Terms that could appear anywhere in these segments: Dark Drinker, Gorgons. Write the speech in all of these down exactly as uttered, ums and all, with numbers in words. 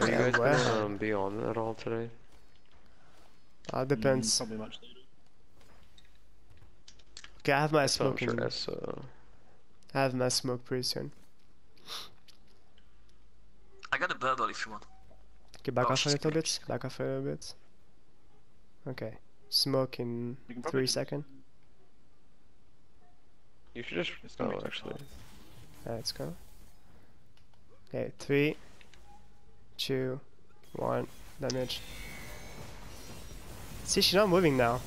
Are yeah, you guys where? gonna um, be on at all today? Uh, depends. Mm, probably much later. Okay, I have my That's smoke. Sure, so... I have my smoke pretty soon. I got a bubble if you want. Okay, back oh, off a little bit. Back off a little bit. Okay, smoke in three seconds. You should just. It's oh, actually. Right, let's go. Okay, three, two, one, damage. See, she's not moving now.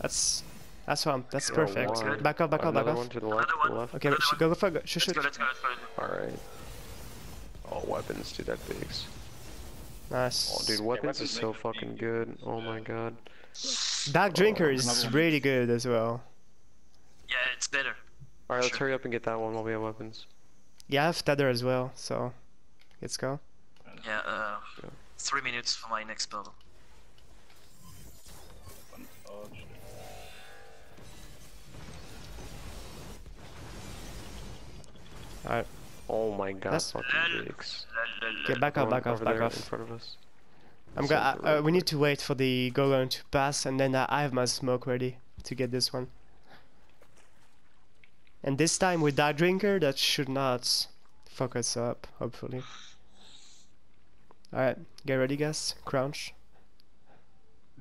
That's that's one. That's perfect. Oh, back up, back up, back up. Okay, let's go for it. Shoot, shoot. All right. All weapons do that bigs. Nice. Oh, dude, weapons are so fucking good. Oh my god. Dark Drinker is really good as well. Yeah, it's better. Alright, let's hurry up and get that one while we have weapons. Yeah, I have tether as well, so let's go. Yeah, uh, yeah. three minutes for my next battle. Alright. Oh my god, that's fucking dicks. Okay, back up, back off, back off. In front of us. I'm gonna, uh, uh, we need to wait for the Gorgon to pass, and then uh, I have my smoke ready to get this one. And this time with Dark Drinker, that should not fuck us up, hopefully. Alright, get ready, guys. Crouch.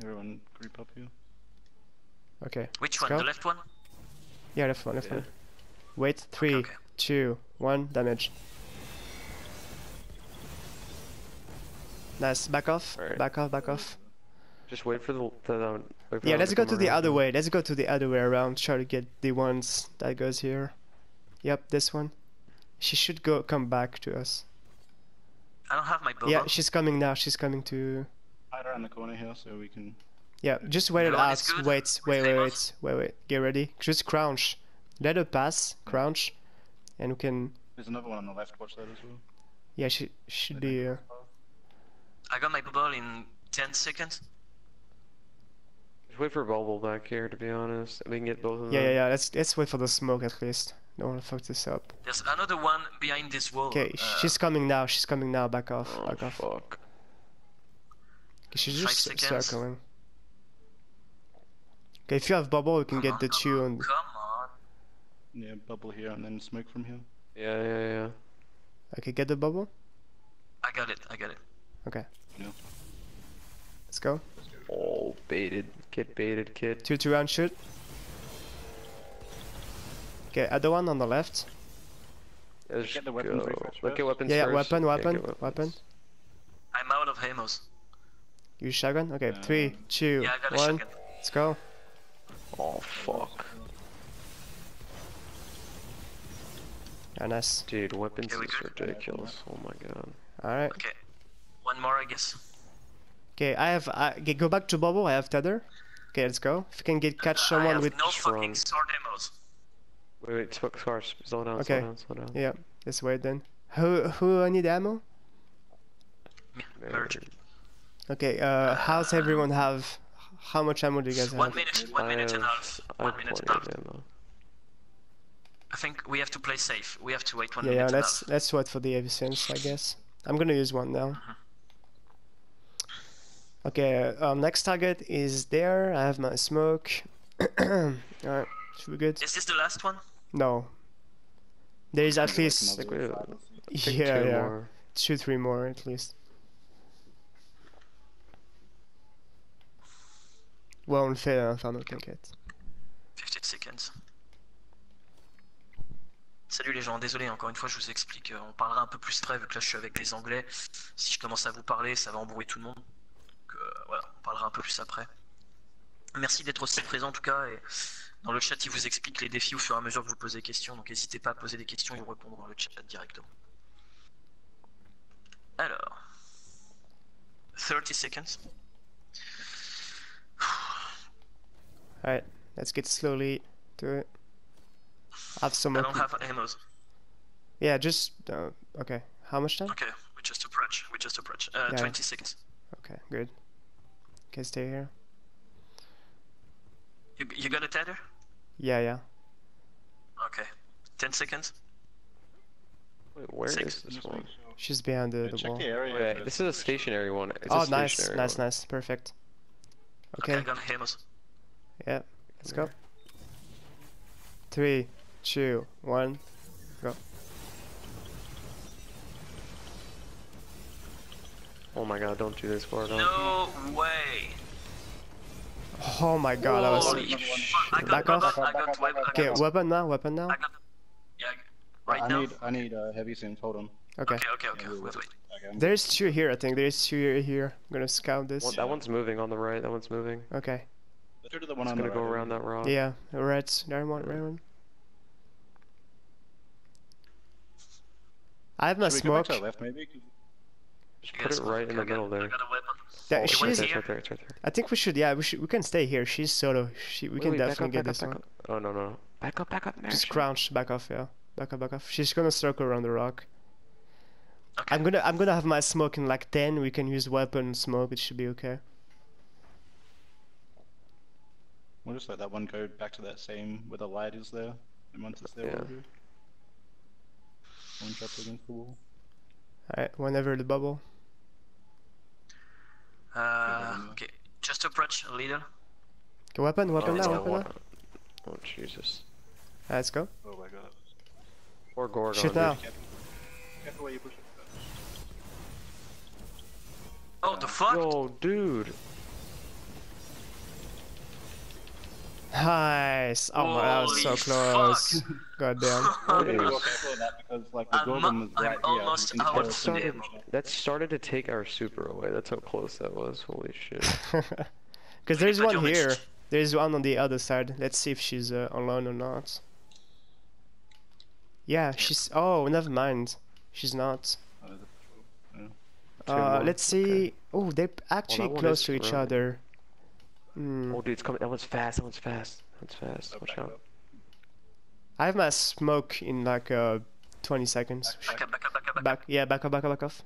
Everyone creep up here. Okay. Which one? Go. The left one? Yeah, left one, left yeah. one. Wait, three, okay, okay. two, one, damage. Nice, back off, right. back off, back off. Just wait for the... the wait for yeah, let's to go to the around. other way, let's go to the other way around, try to get the ones that goes here. Yep, this one. She should go come back to us. I don't have my bow. Yeah, she's coming now, she's coming to... Hide around the corner here so we can... Yeah, just wait at us, wait, wait, wait, wait, wait, wait, wait, get ready. Just crouch. Let her pass, crouch, and we can... There's another one on the left, watch that as well. Yeah, she should be here. Uh... I got my bubble in ten seconds. Just wait for bubble back here, to be honest. We can get both of them. Yeah, yeah, yeah. Let's, let's wait for the smoke at least. Don't want to fuck this up. There's another one behind this wall. Okay, uh... she's coming now. She's coming now. Back off. Oh, back off. Fuck. She's just circling. Okay, if you have bubble, we can come get the two on. Come on. Yeah, bubble here and then smoke from here. Yeah, yeah, yeah. Okay, get the bubble. I got it. I got it. Okay. Yeah. Let's go. Oh, baited. Get baited, kid. Two two round shoot. Okay, other one on the left. Yeah, let's get the weapon first. Let's get weapons yeah, first. Yeah, weapon, weapon, yeah, weapon. I'm out of hamos. You shotgun? Okay, uh, three, two, yeah, I got one. A let's go. Oh, fuck. Yeah, nice. Dude, weapons okay, is ridiculous. Oh my god. Alright. Okay. One more, I guess. Okay, I have. Uh, okay, go back to bubble. I have tether. Okay, let's go. If you can get catch someone I have with. No fucking sword demos. Wait, wait, fuck cars. Slow down, okay. slow down, slow down. Yeah, let's wait then. Who, who, I need ammo? Merchant. Okay. Uh, how's everyone have? How much ammo do you guys have? One minute. One minute and a half. One minute and a half. I think we have to play safe. We have to wait one yeah, minute. Yeah, and let's half. let's wait for the evidence, I guess. I'm gonna use one now. Mm-hmm. Okay, our next target is there. I have my smoke. Alright, should be good. Is this the last one? No. There is at least... Like, yeah, two yeah. More. Two, three more at least. Well, I'm fair if I don't take it. fifteen seconds. Salut les gens, désolé encore une fois je vous explique, on parlera un peu plus tard vu que là je suis avec les anglais. Si je commence à vous parler ça va embrouiller tout le monde. Voilà, on parlera un peu plus après. Merci d'être aussi présent en tout cas. Et dans le chat, il vous explique les défis au fur et à mesure que vous posez des questions. Donc n'hésitez pas à poser des questions et vous répondre dans le chat directement. Alors... thirty seconds. Alright, let's get slowly to it. Have some I don't have ammos. Yeah, just... Uh, okay, how much time? Okay, we just approach, we just approach. Uh, yeah. twenty seconds. Okay, good. Okay, stay here. You, you got a tether? Yeah, yeah. Okay. ten seconds. Wait, where Six. is this one? She's behind the, yeah, the check wall. The area. Yeah, this is a stationary one. It's oh, a stationary nice, one. nice, nice, perfect. Okay. Okay, I'm gonna hit us. Yeah, let's go. Three, two, one, go. Oh my god, don't do this for no. No way! Oh my god, that was... Holy shit. Back off? Okay, weapon now, weapon now. I got... Yeah, right I now. Need, I need a uh, heavy sim, hold on. Okay. Okay, okay, okay, wait, wait. Okay. There's two here, I think. There's two here, here. I'm gonna scout this. Well, that one's moving on the right, that one's moving. Okay. They're the one I'm on gonna go right around that rock. Yeah, reds. Right one, right one. I have my smoke. Left, maybe? Just put it right in the middle there. Yeah, she's right there, right there, right there. I think we should, yeah, we should, we can stay here. She's solo. She, we wait, can wait, definitely up, get up, this one. Up. Oh no no. Back up, back up. There. Just crouch, back off, yeah. Back up, back off. She's gonna circle around the rock. Okay. I'm gonna, I'm gonna have my smoke in like ten. We can use weapon and smoke. It should be okay. We'll just let that one go back to that same where the light is there. And once it's there, yeah. We'll do. One trap against the wall. Alright, whenever the bubble. Uh, okay, just approach leader. Okay, weapon, weapon oh, now, weapon now. Oh, Jesus. Right, let's go. Oh my god. Or Gorgon. Shoot now. Oh, the fuck? Oh, dude. Nice! Oh my god, so close. Goddamn. I'm almost out of ammo. That started to take our super away. That's how close that was. Holy shit. Because there's one here. There's one on the other side. Let's see if she's uh, alone or not. Yeah, she's. Oh, never mind. She's not. Uh, let's see. Oh, they're actually close to each other. Mm. Oh dude, it's coming. That one's fast. That one's fast. That one's fast. Watch out. I have my smoke in like uh, twenty seconds. Back up, back up, back up, back up. Yeah, back up, back up, back off.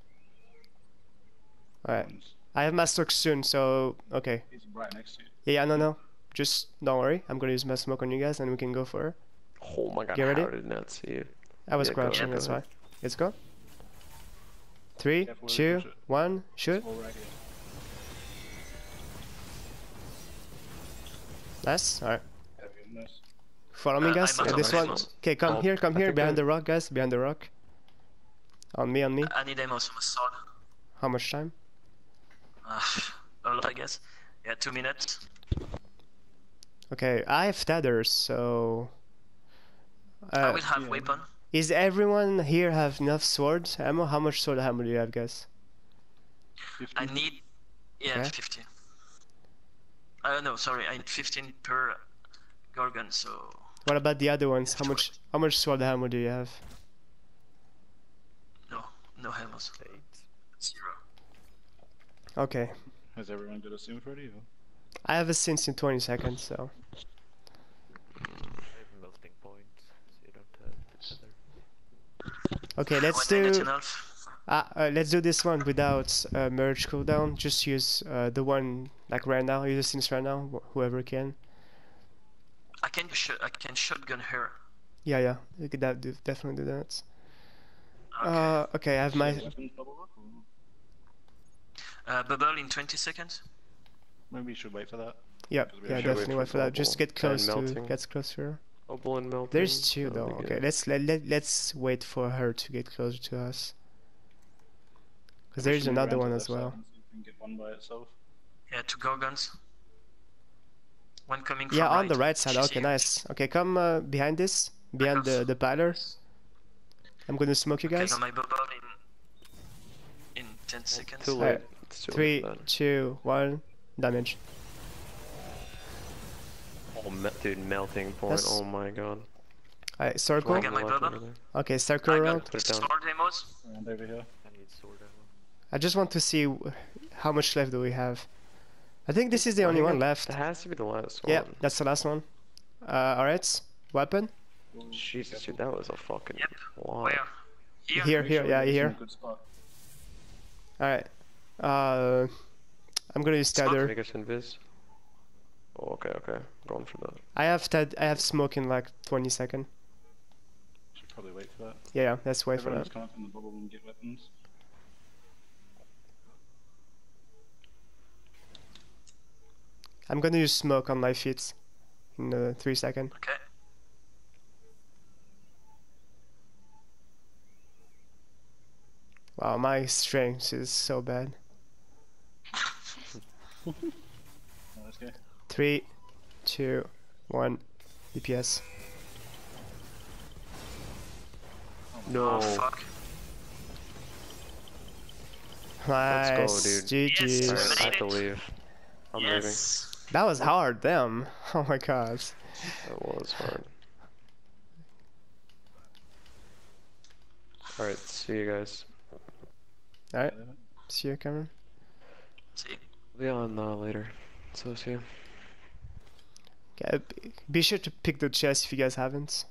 Alright. I have my smoke soon, so okay. He's right next to you. Yeah, yeah, no, no. Just don't worry. I'm gonna use my smoke on you guys, and we can go for her. Oh my god! Get ready. I did not see you. I was yeah, crouching. Go, yeah, that's go. why. Let's go. Three, yeah, two, shoot. one, shoot. Nice, alright. Follow me, guys. Uh, this one. Okay, come oh, here, come I here, behind I'm... the rock, guys, behind the rock. On me, on me. I need ammo from a sword. How much time? Uh, a lot, I guess. Yeah, two minutes. Okay, I have tethers, so. Uh, I will have yeah. weapon. Is everyone here have enough sword ammo? How much sword ammo do you have, guys? fifteen. I need. Yeah, okay. fifteen. I don't know, sorry, I need fifteen per Gorgon, so... What about the other ones? How much How much sword ammo do you have? No, no ammo. Zero. Okay. Has everyone got a sim already? Or? I have a sim in twenty seconds, so... Okay, let's do... Uh, uh, let's do this one without uh, merge cooldown. Just use uh, the one like right now. Use the sims right now, wh whoever can. I can sh I can shotgun her. Yeah, yeah, we could do, definitely do that. Okay. Uh, okay, I have my. Uh, bubble in twenty seconds. Maybe we should wait for that. Yep, yeah, yeah, definitely wait for that. Just get close to, get close to her. Bubble and melting. There's two though. Okay, good. let's let, let let's wait for her to get closer to us. Because there's another one as well. You can get one by itself. Yeah, two Gorgons. One coming from yeah, on right. the right side. She's okay, here. nice. Okay, come uh, behind this, behind the the pillar. I'm gonna smoke you guys. Okay, my bubble in in ten seconds. Too late. Right. Too Three, late, two, one, damage. Oh, me dude, melting point. That's... Oh my god. Alright, circle. I got my bubble. Okay, circle around. Put it down. Sword demos. And over here. I need sword ammo. I just want to see how much left do we have. I think this is the only one left. That has to be the last one. Yeah, that's the last one. Uh, Alright, weapon. Jesus, dude, that was a fucking yep. lot. Where? Here, here, here sure yeah, here. Alright. Uh, I'm gonna use tether. Make us invis. Oh, okay, okay. I'm going for that. I have ted I have smoke in like twenty seconds. Should probably wait for that. Yeah, yeah, let's wait Everyone for that. Come up in the bubble and get weapons. I'm gonna use smoke on my feet in uh, three seconds. Okay. Wow, my strength is so bad. Okay. Three, two, one, D P S. Oh, no. Oh, fuck. Nice. Let's go, dude. G G. Yes, I believe. I'm yes. leaving. That was hard, damn. Oh my god. That was hard. Alright, see you guys. Alright. See you, Cameron. See you. We'll be on uh, later. So see you. Okay, be sure to pick the chest if you guys haven't.